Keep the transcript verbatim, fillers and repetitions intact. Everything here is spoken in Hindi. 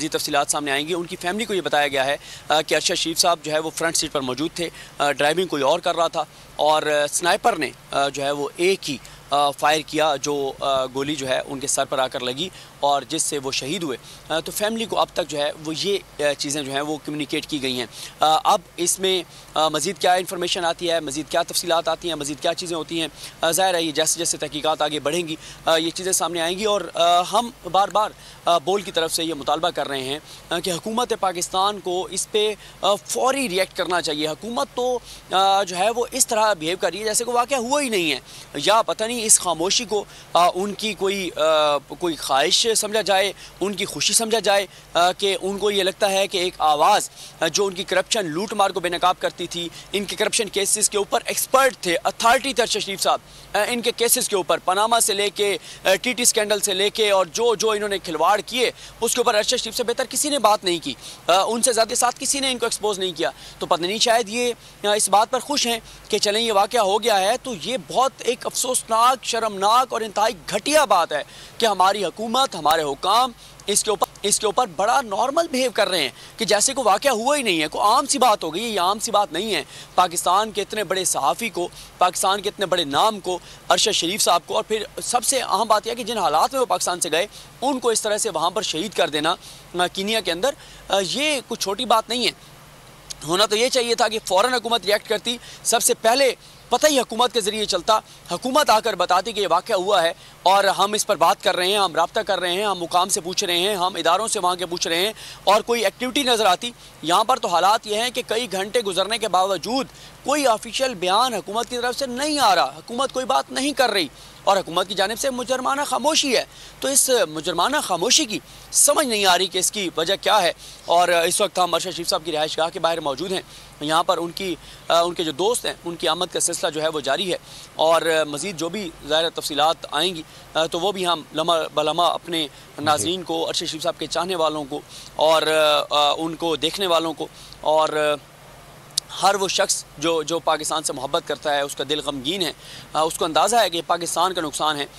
जी तफसीलात सामने आएंगी। उनकी फैमिली को ये बताया गया है कि अरशद शरीफ साहब जो है वो फ्रंट सीट पर मौजूद थे, ड्राइविंग कोई और कर रहा था और स्नाइपर ने जो है वो एक ही फायर किया जो गोली जो है उनके सर पर आकर लगी और जिससे वो शहीद हुए। तो फैमिली को अब तक जो है वो ये चीज़ें जो हैं वो कम्युनिकेट की गई हैं। अब इसमें मज़ीद क्या इन्फॉर्मेशन आती है, मज़ीद क्या तफसीलात आती हैं, मज़ीद क्या चीज़ें होती हैं, ज़ाहिर है ये जैसे जैसे तहकीकात आगे बढ़ेंगी ये चीज़ें सामने आएँगी। और हम बार बार बोल की तरफ से ये मुतालबा कर रहे हैं कि हुकूमत पाकिस्तान को इस पर फौरी रिएक्ट करना चाहिए। हुकूमत तो जो है वो इस तरह बिहेव कर रही है जैसे कोई वाक़या हुआ ही नहीं है, या पता नहीं इस खामोशी को आ, उनकी कोई आ, कोई ख्वाहिश समझा जाए, उनकी खुशी समझा जाए कि उनको ये लगता है कि एक आवाज़ जो उनकी करप्शन लूट मार को बेनकाब करती थी, इनके करप्शन केसेस के ऊपर एक्सपर्ट थे, अथॉरिटी थे अरशद शरीफ साहब, इनके केसेस के ऊपर पनामा से लेके टीटी स्कैंडल से लेके और जो जो इन्होंने खिलवाड़ किए उसके ऊपर अरशद शरीफ से बेहतर किसी ने बात नहीं की, आ, उनसे ज़्यादा साथ किसी ने इनको एक्सपोज नहीं किया। तो पता नहीं शायद ये इस बात पर खुश हैं कि चलें ये वाक़या हो गया है। तो ये बहुत एक अफसोसनाक, शर्मनाक और इंतहाई घटिया बात है कि हमारी हुकूमत, हमारे हुकाम इसके ऊपर इसके ऊपर बड़ा नॉर्मल बिहेव कर रहे हैं कि जैसे कोई वाक़या हुआ ही नहीं है, कोई आम सी बात हो गई। ये आम सी बात नहीं है। पाकिस्तान के इतने बड़े सहाफ़ी को, पाकिस्तान के इतने बड़े नाम को, अरशद शरीफ साहब को, और फिर सबसे अहम बात यह कि जिन हालात में वो पाकिस्तान से गए उनको इस तरह से वहाँ पर शहीद कर देना कीनिया के अंदर, ये कुछ छोटी बात नहीं है। होना तो ये चाहिए था कि फ़ौरन हुकूमत रिएक्ट करती, सबसे पहले पता ही हुकूमत के ज़रिए चलता, हुकूमत आकर बताती कि ये वाक़या हुआ है और हम इस पर बात कर रहे हैं, हम रब्ता कर रहे हैं, हम मुकाम से पूछ रहे हैं, हम इदारों से वहाँ के पूछ रहे हैं, और कोई एक्टिविटी नज़र आती। यहाँ पर तो हालात ये हैं कि कई घंटे गुजरने के बावजूद कोई ऑफिशियल बयान हुकूमत की तरफ से नहीं आ रहा, हुकूमत कोई बात नहीं कर रही और हुकूमत की जानिब से मुजरमाना खामोशी है। तो इस मुजरमाना खामोशी की समझ नहीं आ रही कि इसकी वजह क्या है। और इस वक्त हम अरशद शरीफ साहब की रिहाइशगाह के बाहर मौजूद हैं। यहाँ पर उनकी आ, उनके जो दोस्त हैं उनकी आमद का सिलसिला जो है वो जारी है और मज़ीद जो भी ज़ाहिर तफसीलात आएँगी तो वो भी हम लम्हा बलम्हा अपने नाज़रीन को, अरशद शरीफ साहब के चाहने वालों को और आ, उनको देखने वालों को और हर वो शख्स जो जो पाकिस्तान से मोहब्बत करता है, उसका दिल गमगीन है, उसको अंदाज़ा है कि पाकिस्तान का नुकसान है,